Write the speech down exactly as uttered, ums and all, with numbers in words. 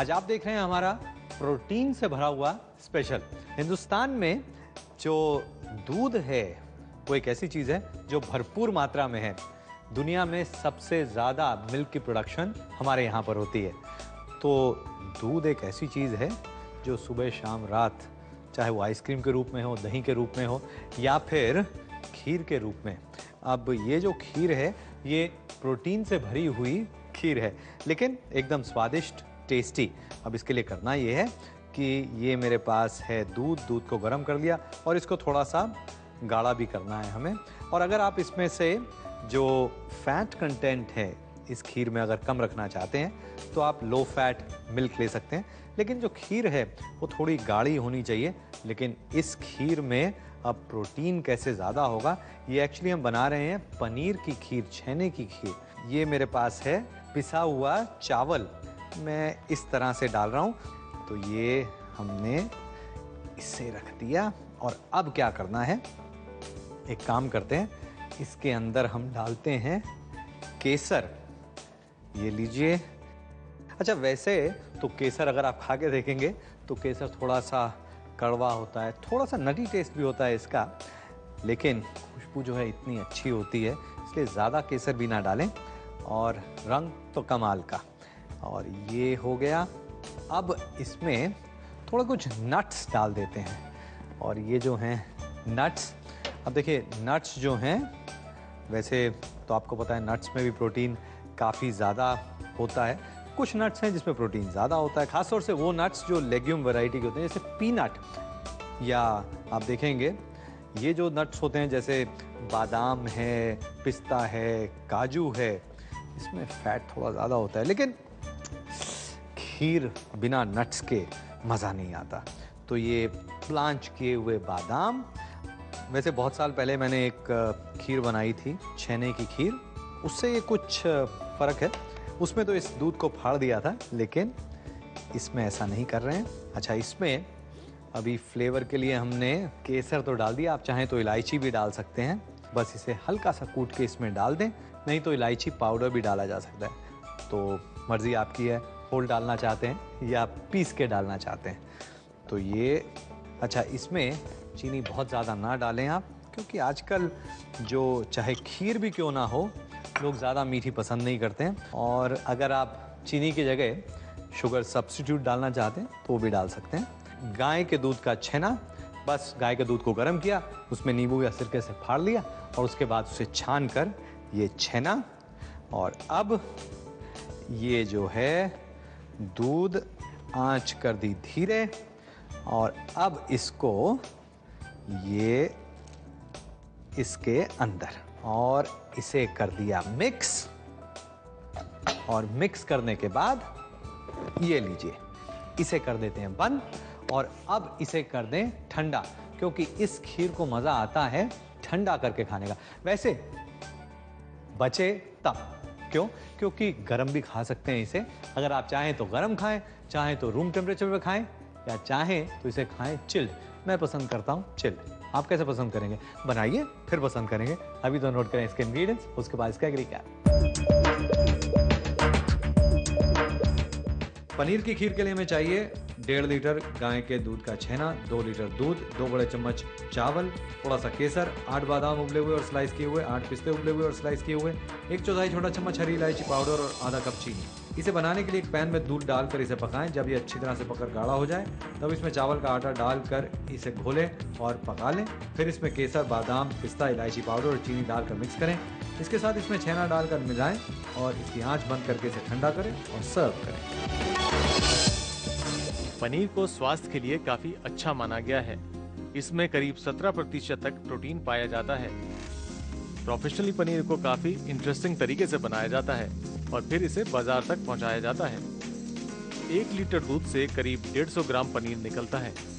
आज आप देख रहे हैं हमारा प्रोटीन से भरा हुआ स्पेशल। हिंदुस्तान में जो दूध है वो एक ऐसी चीज़ है जो भरपूर मात्रा में है। दुनिया में सबसे ज़्यादा मिल्क की प्रोडक्शन हमारे यहाँ पर होती है। तो दूध एक ऐसी चीज़ है जो सुबह शाम रात, चाहे वो आइसक्रीम के रूप में हो, दही के रूप में हो या फिर खीर के रूप में। अब ये जो खीर है ये प्रोटीन से भरी हुई खीर है, लेकिन एकदम स्वादिष्ट, टेस्टी। अब इसके लिए करना ये है कि ये मेरे पास है दूध, दूध को गर्म कर लिया और इसको थोड़ा सा गाढ़ा भी करना है हमें। और अगर आप इसमें से जो फैट कंटेंट है इस खीर में अगर कम रखना चाहते हैं तो आप लो फैट मिल्क ले सकते हैं, लेकिन जो खीर है वो थोड़ी गाढ़ी होनी चाहिए। लेकिन इस खीर में अब प्रोटीन कैसे ज़्यादा होगा, ये एक्चुअली हम बना रहे हैं पनीर की खीर, छेने की खीर। ये मेरे पास है पिसा हुआ चावल, मैं इस तरह से डाल रहा हूँ। तो ये हमने इसे रख दिया और अब क्या करना है, एक काम करते हैं, इसके अंदर हम डालते हैं केसर। ये लीजिए। अच्छा, वैसे तो केसर अगर आप खा के देखेंगे तो केसर थोड़ा सा कड़वा होता है, थोड़ा सा नटी टेस्ट भी होता है इसका, लेकिन खुशबू जो है इतनी अच्छी होती है, इसलिए ज़्यादा केसर भी ना डालें। और रंग तो कमाल का। और ये हो गया। अब इसमें थोड़ा कुछ नट्स डाल देते हैं। और ये जो हैं नट्स, अब देखिए नट्स जो हैं, वैसे तो आपको पता है नट्स में भी प्रोटीन काफ़ी ज़्यादा होता है। कुछ नट्स हैं जिसमें प्रोटीन ज़्यादा होता है, खासतौर से वो नट्स जो लेग्यूम वैरायटी के होते हैं, जैसे पीनट, या आप देखेंगे ये जो नट्स होते हैं जैसे बादाम है, पिस्ता है, काजू है, इसमें फैट थोड़ा ज़्यादा होता है। लेकिन खीर बिना नट्स के मज़ा नहीं आता। तो ये ब्लांच किए हुए बादाम, वैसे बहुत साल पहले मैंने एक खीर बनाई थी, छेने की खीर, उससे ये कुछ फ़र्क है। उसमें तो इस दूध को फाड़ दिया था, लेकिन इसमें ऐसा नहीं कर रहे हैं। अच्छा, इसमें अभी फ्लेवर के लिए हमने केसर तो डाल दिया, आप चाहें तो इलायची भी डाल सकते हैं। बस इसे हल्का सा कूट के इसमें डाल दें, नहीं तो इलायची पाउडर भी डाला जा सकता है। तो मर्ज़ी आपकी है, होल डालना चाहते हैं या पीस के डालना चाहते हैं। तो ये अच्छा, इसमें चीनी बहुत ज़्यादा ना डालें आप, क्योंकि आजकल जो चाहे खीर भी क्यों ना हो, लोग ज़्यादा मीठी पसंद नहीं करते हैं। और अगर आप चीनी की जगह शुगर सब्स्टिट्यूट डालना चाहते हैं तो वो भी डाल सकते हैं। गाय के दूध का छेना, बस गाय के दूध को गर्म किया, उसमें नींबू या सिरके से फाड़ लिया और उसके बाद उसे छान कर ये छेना। और अब ये जो है दूध, आंच कर दी धीरे, और अब इसको ये इसके अंदर और इसे कर दिया मिक्स। और मिक्स करने के बाद ये लीजिए, इसे कर देते हैं बंद। और अब इसे कर दें ठंडा, क्योंकि इस खीर को मज़ा आता है ठंडा करके खाने का। वैसे बचे तब, क्यों? क्योंकि गरम भी खा सकते हैं इसे। अगर आप चाहें तो गरम खाएं, चाहें तो रूम टेम्परेचर में खाएं, या चाहें तो इसे खाएं चिल्ड। मैं पसंद करता हूं चिल्ड, आप कैसे पसंद करेंगे? बनाइए फिर पसंद करेंगे। अभी तो नोट करें इसके इंग्रेडिएंट्स, उसके बाद इसका रिकैप। पनीर की खीर के लिए हमें चाहिए डेढ़ लीटर गाय के दूध का छेना, दो लीटर दूध, दो बड़े चम्मच चावल, थोड़ा सा केसर, आठ बादाम उबले हुए और स्लाइस किए हुए, आठ पिस्ते उबले हुए और स्लाइस किए हुए, एक चौथाई छोटा चम्मच हरी इलायची पाउडर और आधा कप चीनी। इसे बनाने के लिए एक पैन में दूध डालकर इसे पकाएं। जब ये अच्छी तरह से पककर गाढ़ा हो जाए तब इसमें चावल का आटा डालकर इसे घोलें और पका लें। फिर इसमें केसर, बादाम, पिस्ता, इलायची पाउडर और चीनी डालकर मिक्स करें। इसके साथ इसमें छेना डालकर मिलाएं और इसकी आँच बंद करके इसे ठंडा करें और सर्व करें। पनीर को स्वास्थ्य के लिए काफी अच्छा माना गया है। इसमें करीब सत्रह प्रतिशत तक प्रोटीन पाया जाता है। प्रोफेशनली पनीर को काफी इंटरेस्टिंग तरीके से बनाया जाता है और फिर इसे बाजार तक पहुंचाया जाता है। एक लीटर दूध से करीब डेढ़ सौ ग्राम पनीर निकलता है।